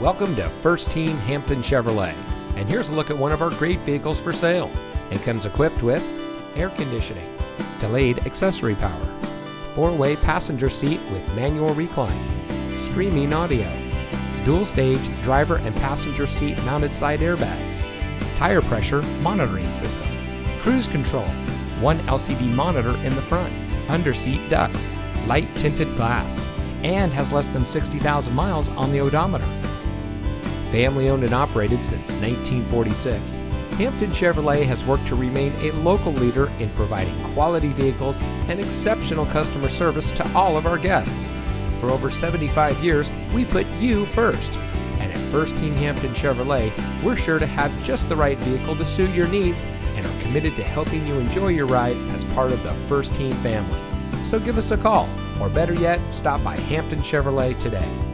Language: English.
Welcome to First Team Hampton Chevrolet, and here's a look at one of our great vehicles for sale. It comes equipped with air conditioning, delayed accessory power, four-way passenger seat with manual recline, streaming audio, dual-stage driver and passenger seat mounted side airbags, tire pressure monitoring system, cruise control, one LCD monitor in the front, underseat ducts, light tinted glass, and has less than 60,000 miles on the odometer. Family owned and operated since 1946, Hampton Chevrolet has worked to remain a local leader in providing quality vehicles and exceptional customer service to all of our guests. For over 75 years, we put you first. And at First Team Hampton Chevrolet, we're sure to have just the right vehicle to suit your needs and are committed to helping you enjoy your ride as part of the First Team family. So give us a call, or better yet, stop by Hampton Chevrolet today.